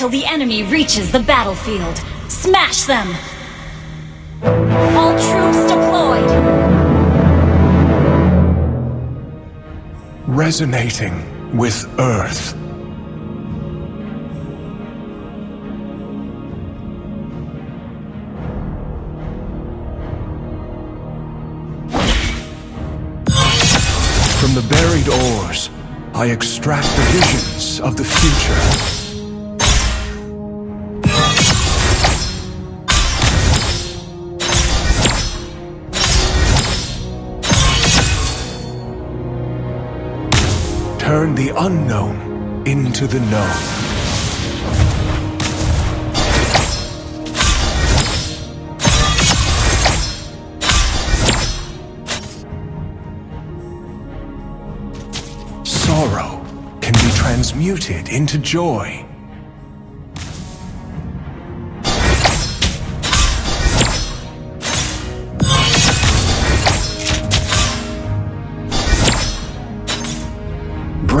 till the enemy reaches the battlefield. Smash them! All troops deployed! Resonating with Earth. From the buried ores, I extract the visions of the future. Turn the unknown into the known. Sorrow can be transmuted into joy.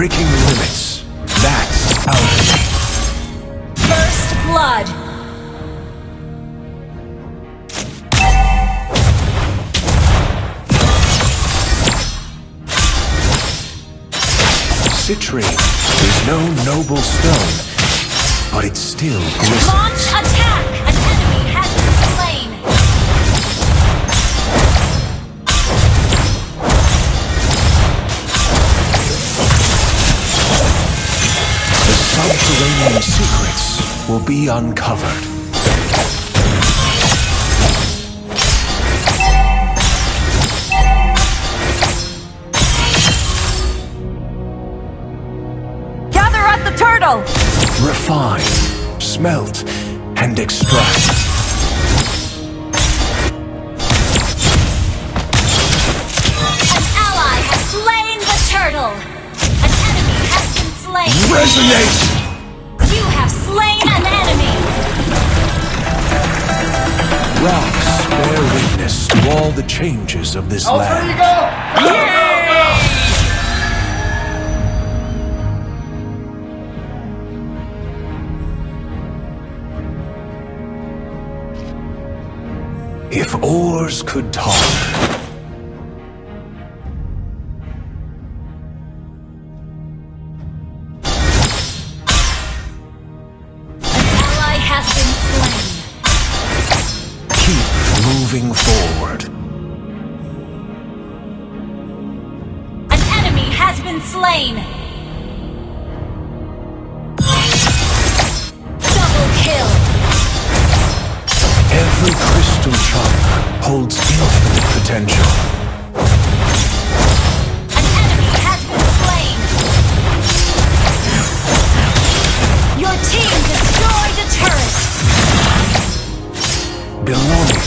Breaking limits, that's alchemy. First blood. Citrine is no noble stone, but it's still glistens. Launch attack! An enemy has been slain. The subterranean secrets will be uncovered. Refine, smelt, and extract. An ally has slain the turtle. An enemy has been slain. Resonate! You have slain an enemy. Rocks bear witness to all the changes of this land. Yay! If oars could talk. An ally has been slain. Keep moving forward. An enemy has been slain. Every crystal chunk holds infinite potential. An enemy has been slain! Your team destroyed a turret! Belonging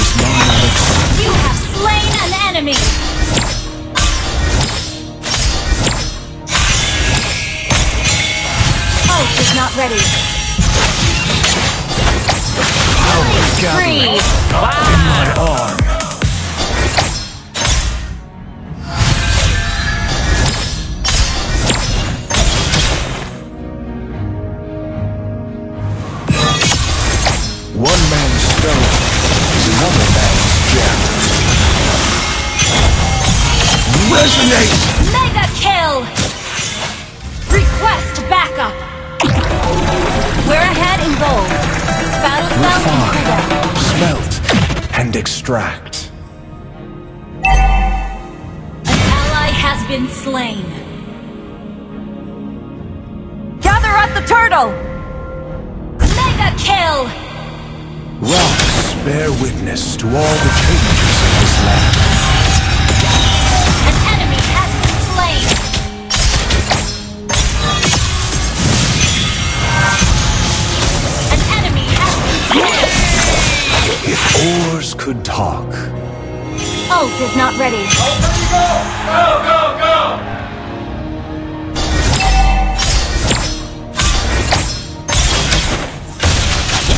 is my life. You have slain an enemy! Hope is not ready. Free. Wow. In my arm. One man's stone is another man's gem. Resonate! Mega kill! Request backup! We're ahead in goal. Refine, smelt, and extract. An ally has been slain. Gather up the turtle! Mega kill! Rocks bear witness to all the changes in this land. An enemy has been slain. If oars could talk. Oath is not ready. Open you go! Go, go, go!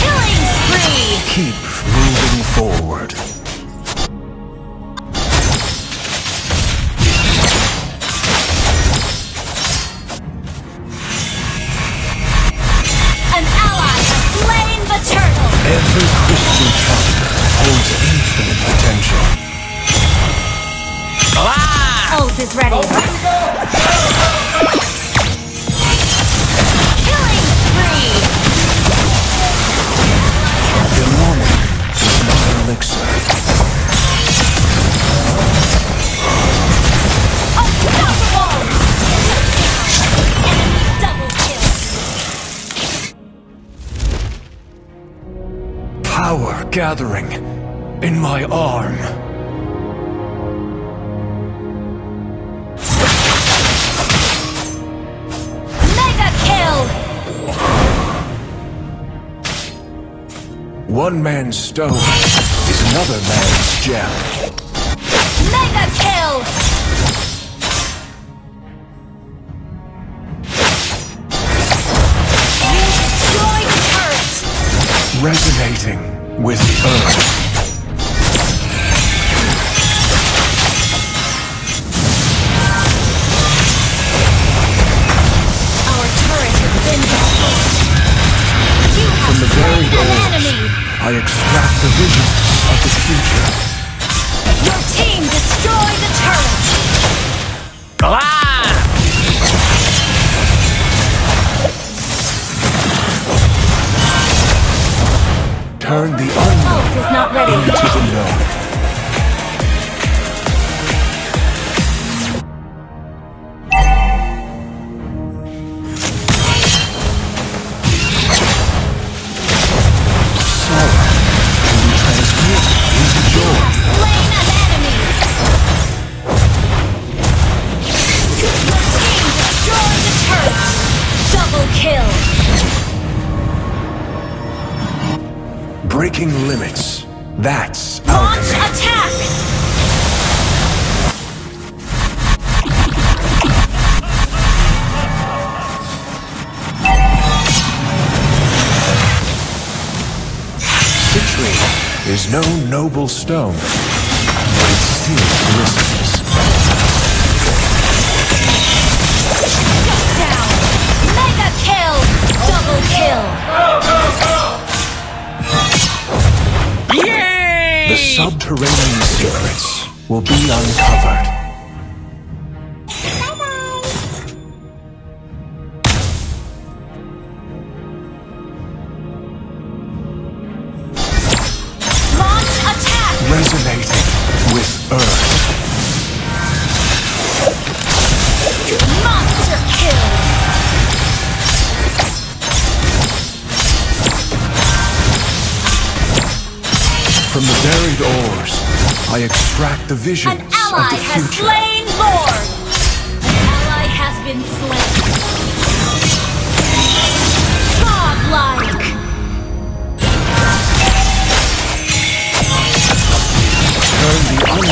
Killing spree! Keep moving forward. An ult is ready. Killing spree. Your normal is not an elixir. Unstoppable! Enemy double kill. Power gathering in my arm. One man's stone is another man's gem. Mega kill! You destroyed Earth! Resonating with Earth. I extract the vision of the future. Your team destroyed the turret! Glass! Turn the unknown into the breaking limits. That's launch attack. Victory is no noble stone, but it still glistens. Shut down. Mega kill. Double kill. The subterranean secrets will be uncovered. Bye-bye. Launch attack! Resonating with Earth. Monster kill! From the buried ores, I extract the visions of the future. An ally has slain Lord! An ally has been slain. Godlike! Turn the